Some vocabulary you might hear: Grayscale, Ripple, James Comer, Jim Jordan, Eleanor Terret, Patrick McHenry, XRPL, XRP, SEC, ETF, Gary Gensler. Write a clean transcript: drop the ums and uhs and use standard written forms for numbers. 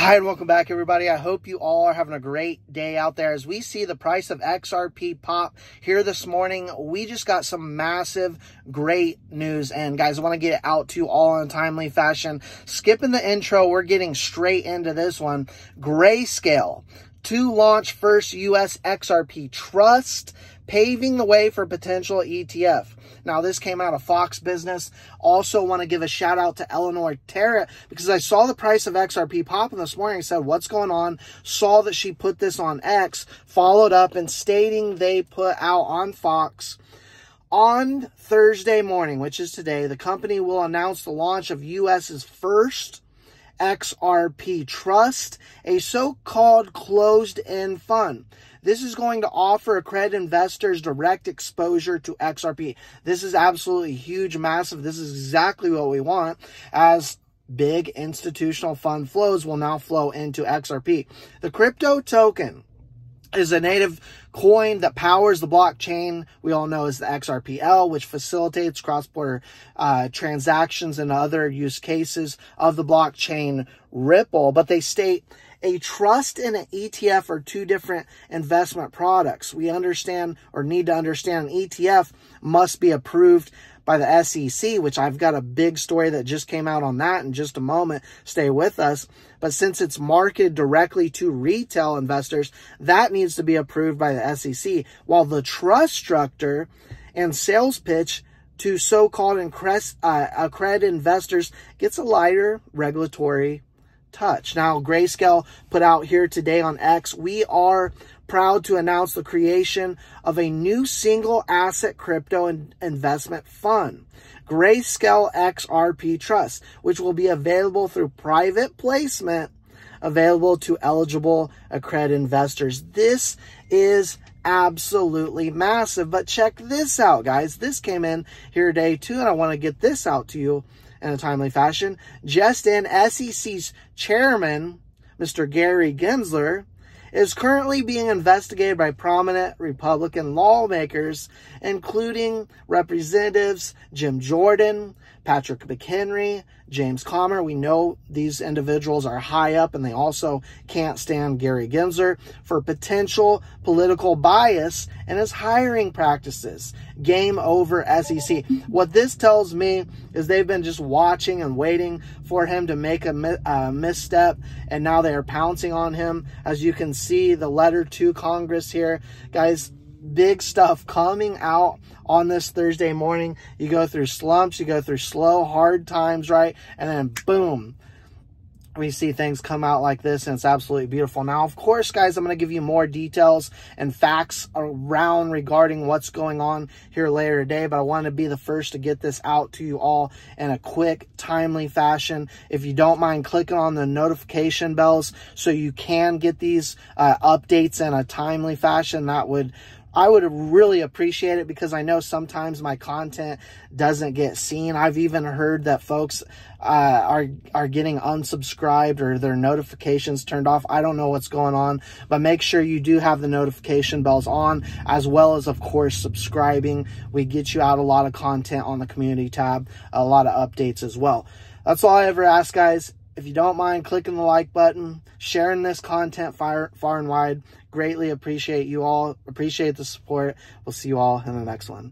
Hi, and welcome back, everybody. I hope you all are having a great day out there. As we see the price of XRP pop here this morning, we just got some massive, great news. And guys, I want to get it out to you all in a timely fashion. Skipping the intro, we're getting straight into this one. Grayscale to launch first U.S. XRP trust, paving the way for potential ETF. Now, this came out of Fox Business. Also want to give a shout out to Eleanor Terret, because I saw the price of XRP popping this morning. I said, what's going on? Saw that she put this on X, followed up and stating they put out on Fox, on Thursday morning, which is today, the company will announce the launch of U.S.'s first XRP trust, a so-called closed-end fund. This is going to offer accredited investors direct exposure to XRP. This is absolutely huge, massive. This is exactly what we want, as big institutional fund flows will now flow into XRP. The crypto token is a native coin that powers the blockchain we all know as the XRPL, which facilitates cross-border transactions and other use cases of the blockchain Ripple. But they state a trust and an ETF are two different investment products. We understand, or need to understand, an ETF must be approved by the SEC, which I've got a big story that just came out on that in just a moment. Stay with us. But since it's marketed directly to retail investors, that needs to be approved by the SEC, while the trust structure and sales pitch to so-called accredited investors gets a lighter regulatory touch. Now, Grayscale put out here today on X, we are proud to announce the creation of a new single asset crypto investment fund, Grayscale XRP Trust, which will be available through private placement, available to eligible accredited investors. This is absolutely massive, but check this out, guys. This came in here today too, and I want to get this out to you in a timely fashion. Just in, SEC's chairman, Mr. Gary Gensler, is currently being investigated by prominent Republican lawmakers, including Representatives Jim Jordan, Patrick McHenry, James Comer. We know these individuals are high up, and they also can't stand Gary Gensler for potential political bias and his hiring practices. Game over, SEC. What this tells me is they've been just watching and waiting for him to make a misstep, and now they are pouncing on him. As you can see, the letter to Congress here, guys. Big stuff coming out on this Thursday morning. You go through slumps, you go through slow, hard times, right? And then boom, we see things come out like this, and it's absolutely beautiful. Now, of course, guys, I'm going to give you more details and facts around regarding what's going on here later today, but I want to be the first to get this out to you all in a quick, timely fashion. If you don't mind clicking on the notification bells so you can get these updates in a timely fashion, that would I would really appreciate it, because I know sometimes my content doesn't get seen. I've even heard that folks are getting unsubscribed or their notifications turned off. I don't know what's going on, but make sure you do have the notification bells on, as well as, of course, subscribing. We get you out a lot of content on the community tab, a lot of updates as well. That's all I ever ask, guys. If you don't mind clicking the like button, sharing this content far and wide, greatly appreciate you all. Appreciate the support. We'll see you all in the next one.